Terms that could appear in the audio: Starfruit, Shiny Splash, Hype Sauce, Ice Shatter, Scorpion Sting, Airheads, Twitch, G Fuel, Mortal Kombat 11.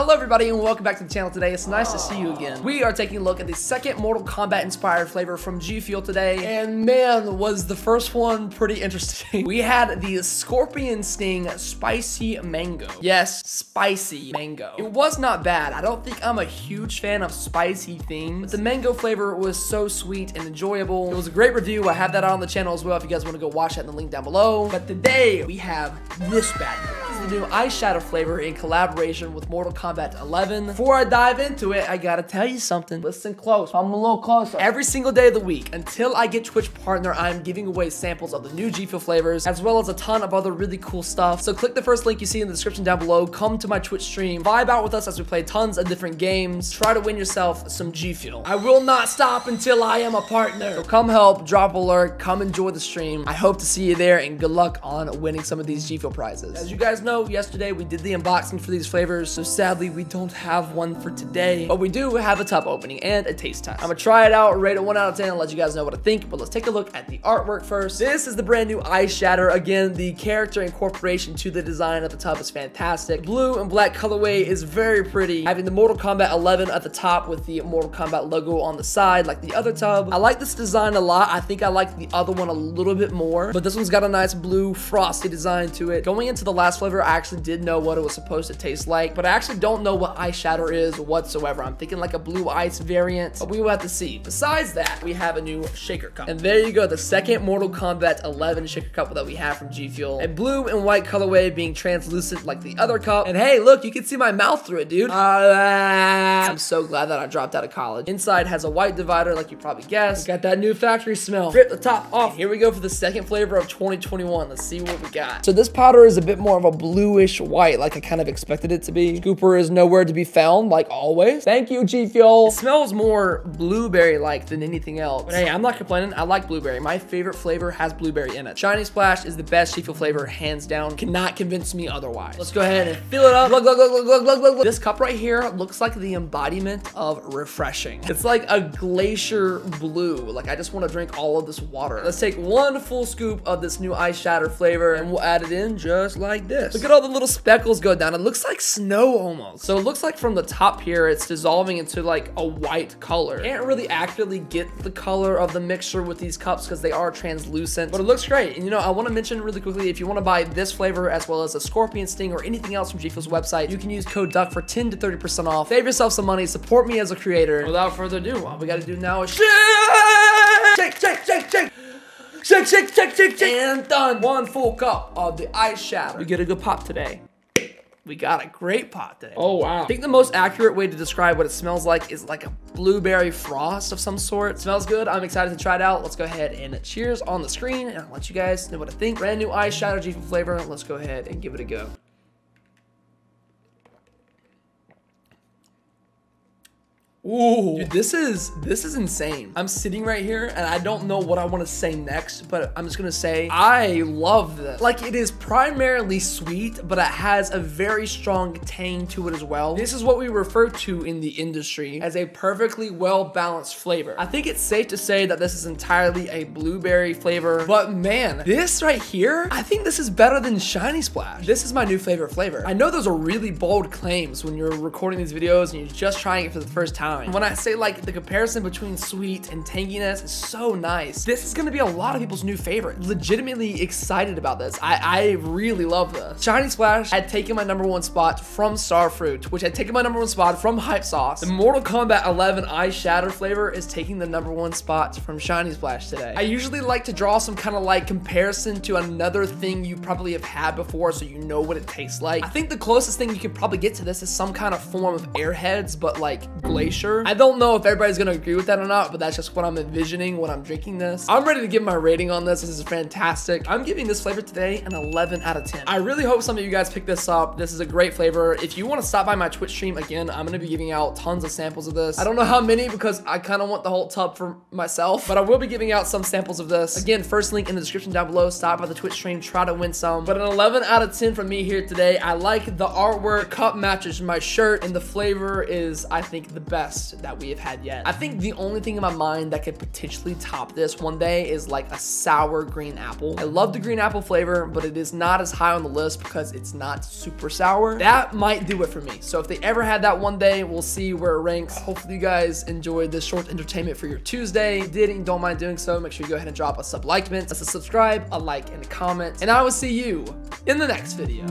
Hello everybody and welcome back to the channel today. It's nice to see you again. We are taking a look at the second Mortal Kombat inspired flavor from G Fuel today. And man, was the first one pretty interesting. We had the Scorpion Sting Spicy Mango. Yes, spicy mango. It was not bad. I don't think I'm a huge fan of spicy things, but the mango flavor was so sweet and enjoyable. It was a great review. I have that on the channel as well if you guys want to go watch that in the link down below. But today we have this bad boy. This is the new Ice Shatter flavor in collaboration with Mortal Kombat 11. Before I dive into it, I gotta tell you something. Listen close. I'm a little closer. Every single day of the week, until I get Twitch partner, I'm giving away samples of the new G Fuel flavors, as well as a ton of other really cool stuff. So click the first link you see in the description down below. Come to my Twitch stream. Vibe out with us as we play tons of different games. Try to win yourself some G Fuel. I will not stop until I am a partner. So come help, drop alert, come enjoy the stream. I hope to see you there and good luck on winning some of these G Fuel prizes. As you guys know, yesterday we did the unboxing for these flavors, so sadly, we don't have one for today, but we do have a top opening and a taste test. I'm gonna try it out, rate it 1 out of 10, and let you guys know what I think, but let's take a look at the artwork first. This is the brand new Ice Shatter. Again, the character incorporation to the design at the top is fantastic. The blue and black colorway is very pretty, having the Mortal Kombat 11 at the top with the Mortal Kombat logo on the side like the other tub. I like this design a lot. I think I like the other one a little bit more, but this one's got a nice blue frosty design to it. Going into the last flavor, I actually did know what it was supposed to taste like, but I actually don't know what Ice Shatter is whatsoever. I'm thinking like a blue ice variant, but we will have to see. Besides that, we have a new shaker cup. And there you go, the second Mortal Kombat 11 shaker cup that we have from G Fuel. A blue and white colorway being translucent like the other cup. And hey, look, you can see my mouth through it, dude. I'm so glad that I dropped out of college. Inside has a white divider like you probably guessed. Got that new factory smell. Rip the top off. Here we go for the second flavor of 2021. Let's see what we got. So this powder is a bit more of a bluish white like I kind of expected it to be. Scooper is nowhere to be found, like always. Thank you, G Fuel. It smells more blueberry-like than anything else. But hey, I'm not complaining. I like blueberry. My favorite flavor has blueberry in it. Shiny Splash is the best G Fuel flavor, hands down. Cannot convince me otherwise. Let's go ahead and fill it up. Look, look, look, look, look, look, look. This cup right here looks like the embodiment of refreshing. It's like a glacier blue. Like, I just want to drink all of this water. Let's take one full scoop of this new Ice Shatter flavor, and we'll add it in just like this. Look at all the little speckles go down. It looks like snow almost. So it looks like from the top here, it's dissolving into like a white color. Can't really accurately get the color of the mixture with these cups because they are translucent, but it looks great. And you know, I want to mention really quickly, if you want to buy this flavor as well as a Scorpion Sting or anything else from G Fuel's website, you can use code DUCK for 10 to 30% off. Save yourself some money, support me as a creator. Without further ado, all we got to do now is shake, shake, shake, shake. Shake, shake, shake, shake, shake. And done. One full cup of the Ice Shatter. We get a good pop today. We got a great pot today. Oh, wow. I think the most accurate way to describe what it smells like is like a blueberry frost of some sort. It smells good. I'm excited to try it out. Let's go ahead and cheers on the screen, and I'll let you guys know what I think. Brand new Ice Shatter G Fuel flavor. Let's go ahead and give it a go. Ooh, dude, this is insane. I'm sitting right here and I don't know what I want to say next, but I'm just gonna say I love this. Like, it is primarily sweet, but it has a very strong tang to it as well. This is what we refer to in the industry as a perfectly well-balanced flavor. I think it's safe to say that this is entirely a blueberry flavor, but man, this right here, I think this is better than Shiny Splash. This is my new favorite flavor. I know those are really bold claims when you're recording these videos and you're just trying it for the first time. When I say like the comparison between sweet and tanginess is so nice, this is gonna be a lot of people's new favorite. Legitimately excited about this. I really love this. Shiny Splash had taken my #1 spot from Starfruit, which had taken my #1 spot from Hype Sauce. The Mortal Kombat 11 Ice Shatter flavor is taking the #1 spot from Shiny Splash today. I usually like to draw some kind of like comparison to another thing you probably have had before so you know what it tastes like. I think the closest thing you could probably get to this is some kind of form of Airheads, but like glacier. I don't know if everybody's gonna agree with that or not, but that's just what I'm envisioning when I'm drinking this. I'm ready to give my rating on this. This is fantastic. I'm giving this flavor today an 11 out of 10. I really hope some of you guys pick this up. This is a great flavor. If you wanna stop by my Twitch stream, again, I'm gonna be giving out tons of samples of this. I don't know how many because I kinda want the whole tub for myself, but I will be giving out some samples of this. Again, first link in the description down below. Stop by the Twitch stream, try to win some. But an 11 out of 10 from me here today. I like the artwork, cup matches my shirt, and the flavor is, I think, the best. best that we have had yet. I think the only thing in my mind that could potentially top this one day is like a sour green apple. I love the green apple flavor, but it is not as high on the list because it's not super sour. That might do it for me. So if they ever had that one day, we'll see where it ranks. Hopefully you guys enjoyed this short entertainment for your Tuesday. If you did and don't mind doing so, make sure you go ahead and drop a sub-likement, a subscribe, a like, and a comment. And I will see you in the next video.